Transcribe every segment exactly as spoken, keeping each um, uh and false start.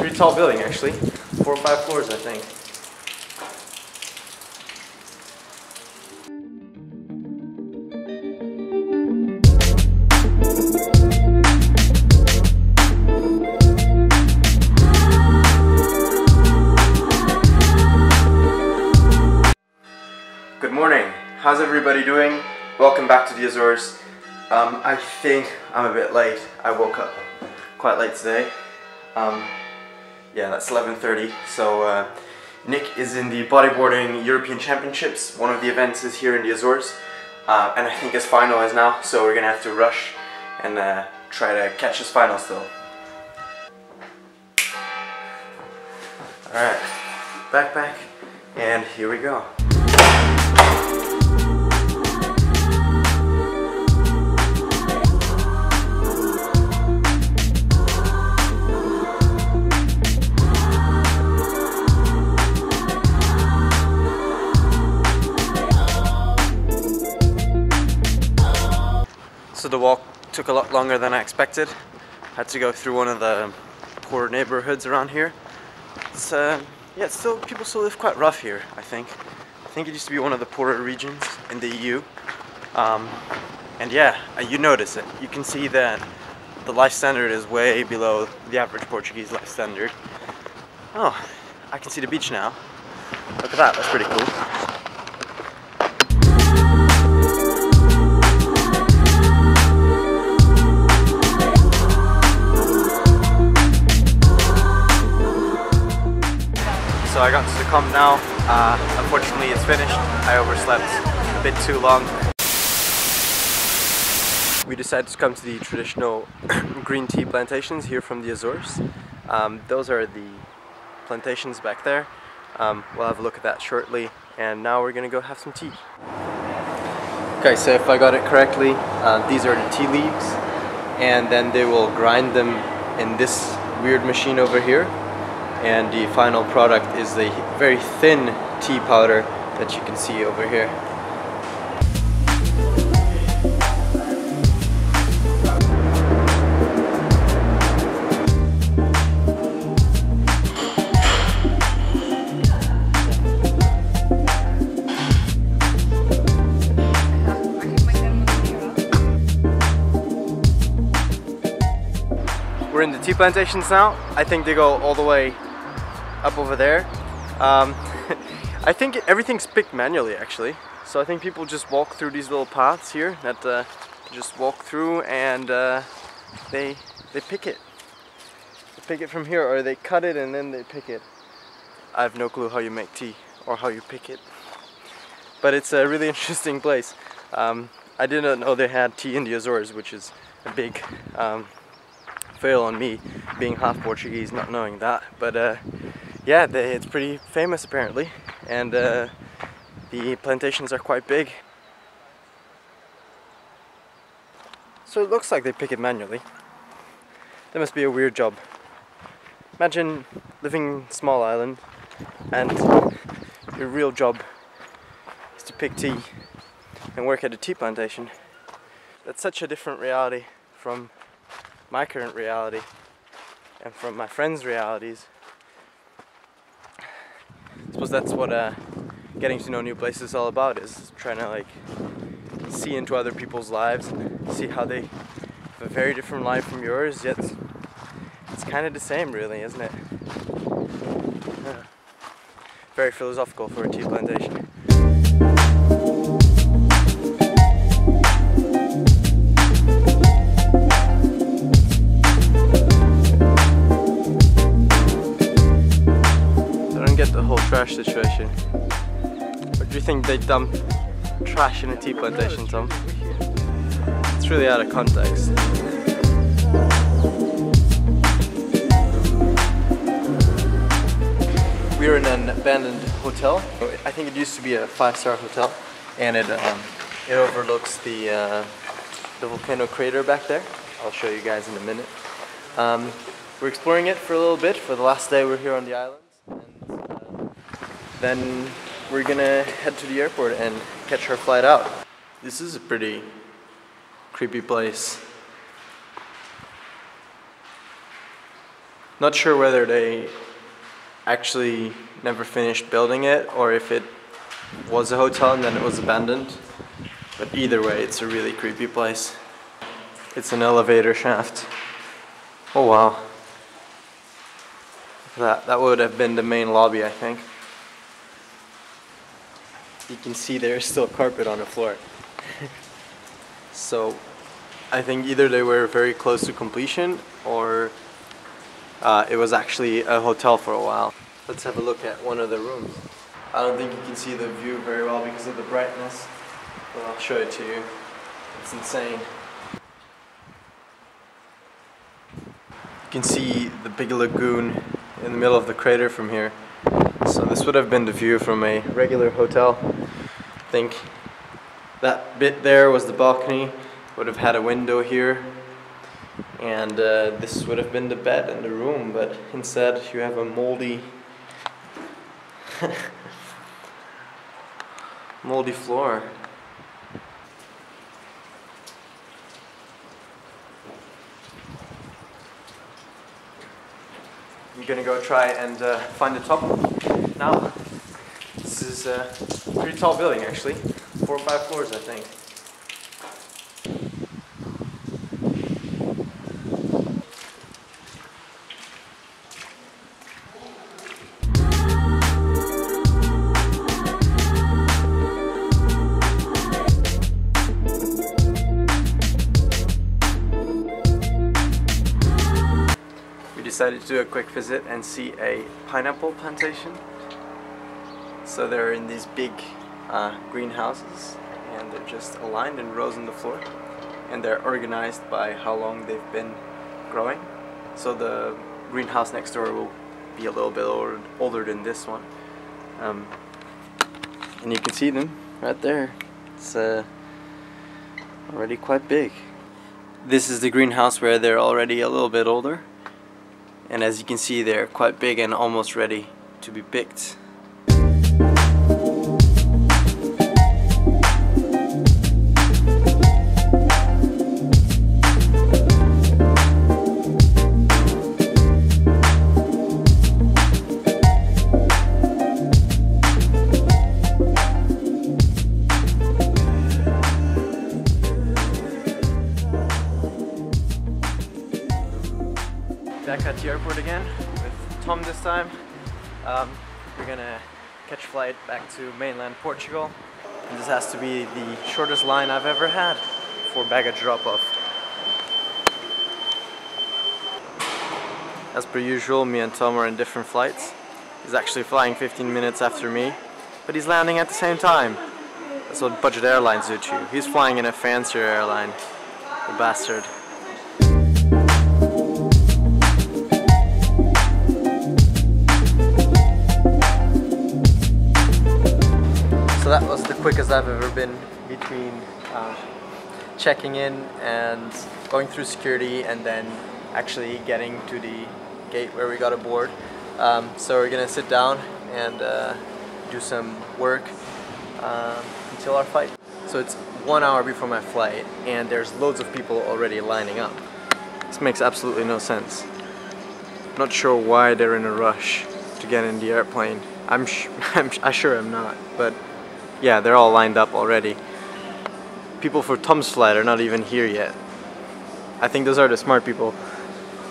pretty tall building actually, four or five floors I think. Good morning, how's everybody doing? Welcome back to the Azores. Um, I think I'm a bit late. I woke up quite late today. Um, yeah, that's eleven thirty. So uh, Nick is in the bodyboarding European Championships. One of the events is here in the Azores, uh, and I think his final is now. So we're gonna have to rush and uh, try to catch his final still. All right, backpack, and here we go. So the walk took a lot longer than I expected. Had to go through one of the poor neighborhoods around here. It's, uh, yeah, it's still, people still live quite rough here, I think. I think it used to be one of the poorer regions in the E U. Um, and yeah, you notice it. You can see that the life standard is way below the average Portuguese life standard. Oh, I can see the beach now. Look at that, that's pretty cool. So I got to the comp now, uh, unfortunately it's finished, I overslept a bit too long. We decided to come to the traditional green tea plantations here from the Azores. Um, those are the plantations back there. Um, we'll have a look at that shortly, and now we're gonna go have some tea. Okay, so if I got it correctly, uh, these are the tea leaves, and then they will grind them in this weird machine over here. And the final product is the very thin tea powder that you can see over here. We're in the tea plantations now. I think they go all the way up over there. Um, I think everything's picked manually actually. So I think people just walk through these little paths here that uh, just walk through and uh, they they pick it. They pick it from here, or they cut it and then they pick it. I have no clue how you make tea or how you pick it. But it's a really interesting place. Um, I did not know they had tea in the Azores, which is a big um, fail on me, being half Portuguese, not knowing that. But uh, yeah, they, it's pretty famous apparently, and uh, the plantations are quite big. So it looks like they pick it manually. That must be a weird job. Imagine living in a small island and your real job is to pick tea and work at a tea plantation. That's such a different reality from my current reality and from my friends' realities. I suppose that's what uh, getting to know new places is all about, is trying to like see into other people's lives and see how they have a very different life from yours, yet it's, it's kind of the same really, isn't it? Yeah. Very philosophical for a tea plantation. Trash situation. Or do you think they dump trash in a tea plantation, Tom? It's really out of context. We're in an abandoned hotel. I think it used to be a five-star hotel, and it um, it overlooks the uh, the volcano crater back there. I'll show you guys in a minute. Um, we're exploring it for a little bit. For the last day, we're here on the island. Then we're gonna head to the airport and catch our flight out. This is a pretty creepy place. Not sure whether they actually never finished building it or if it was a hotel and then it was abandoned. But either way, it's a really creepy place. It's an elevator shaft. Oh wow. That, that would have been the main lobby, I think. You can see there's still carpet on the floor. So I think either they were very close to completion or uh, it was actually a hotel for a while. Let's have a look at one of the rooms. I don't think you can see the view very well because of the brightness, but I'll show it to you. It's insane. You can see the big lagoon in the middle of the crater from here. So this would have been the view from a regular hotel. I think that bit there was the balcony, would have had a window here, and uh, this would have been the bed and the room, but instead you have a moldy moldy floor. I'm gonna go try and uh, find the top now. This is a pretty tall building, actually, four or five floors, I think. Decided to do a quick visit and see a pineapple plantation. So they're in these big uh, greenhouses, and they're just aligned in rows on the floor, and they're organized by how long they've been growing. So the greenhouse next door will be a little bit older, older than this one, um, and you can see them right there. It's uh, already quite big. This is the greenhouse where they're already a little bit older. And as you can see, they're quite big and almost ready to be picked. Back at the airport again with Tom this time. Um, we're gonna catch a flight back to mainland Portugal. And this has to be the shortest line I've ever had for baggage drop-off. As per usual, me and Tom are in different flights. He's actually flying fifteen minutes after me, but he's landing at the same time. That's what budget airlines do to you. He's flying in a fancier airline, the bastard. That was the quickest I've ever been between uh, checking in and going through security and then actually getting to the gate where we got aboard. Um, so we're gonna sit down and uh, do some work um, until our flight. So it's one hour before my flight and there's loads of people already lining up. This makes absolutely no sense. Not sure why they're in a rush to get in the airplane. I'm, sh I'm sh I sure am not, but yeah, they're all lined up already. People for Tom's flight are not even here yet. I think those are the smart people,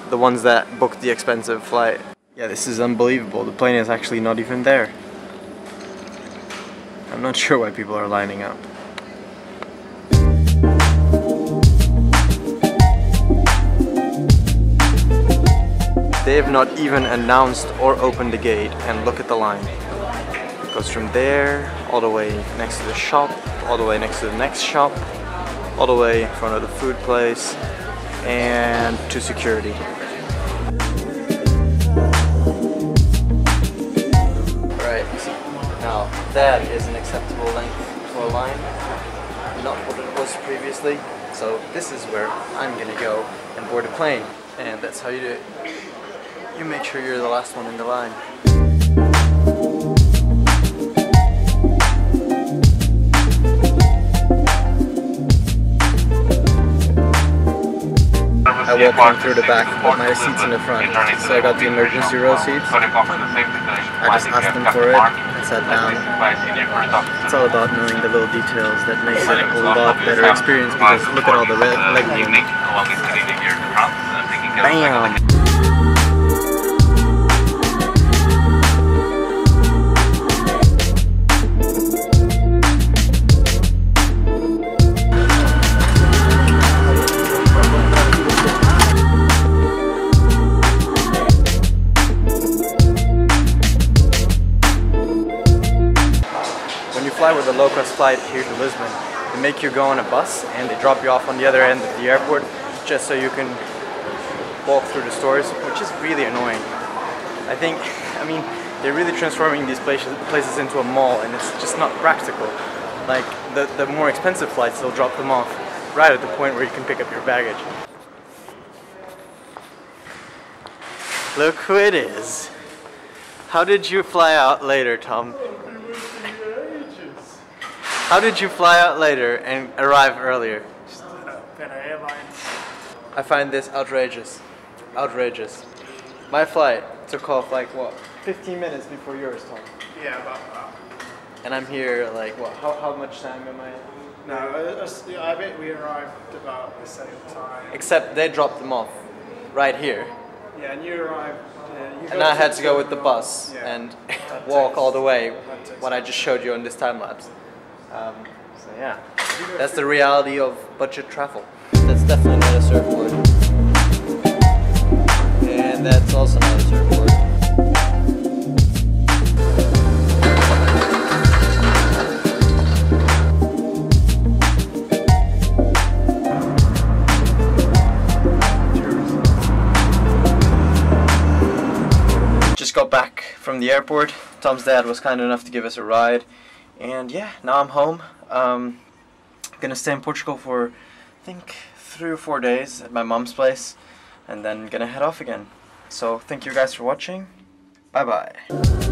the ones that booked the expensive flight. Yeah, this is unbelievable. The plane is actually not even there. I'm not sure why people are lining up. They have not even announced or opened the gate, and look at the line. It goes from there, all the way next to the shop, all the way next to the next shop, all the way in front of the food place, and to security. Alright, now that is an acceptable length for a line, not what it was previously, so this is where I'm gonna go and board a plane, and that's how you do it. You make sure you're the last one in the line. I walking through the back, but my seat's in the front. So I got the emergency row seats. I just asked them for it and sat down. It's all about knowing the little details that makes it a lot better experience, because look at all the red leg room. Bam! With a low-cost flight here to Lisbon, they make you go on a bus and they drop you off on the other end of the airport just so you can walk through the stores, which is really annoying. I think, I mean, they're really transforming these places places into a mall, and it's just not practical. Like the, the more expensive flights, they'll drop them off right at the point where you can pick up your baggage. Look who it is. How did you fly out later, Tom? How did you fly out later and arrive earlier? Just uh, better airlines. I find this outrageous. Outrageous. My flight took off like, what, fifteen minutes before yours, Tom? Yeah, about that. And I'm here like, what, how, how much time am I? No, uh, I bet we arrived about the same time. Except they dropped them off right here. Yeah, and you arrived. Yeah, you and I had to go with the bus yeah. and walk all the way, what I just showed you on this time lapse. Um, so yeah, that's the reality of budget travel. That's definitely not a surfboard. And that's also not a surfboard. Just got back from the airport. Tom's dad was kind enough to give us a ride. And yeah, now I'm home. Um, I'm gonna stay in Portugal for, I think, three or four days at my mom's place, and then gonna head off again. So thank you guys for watching. Bye bye.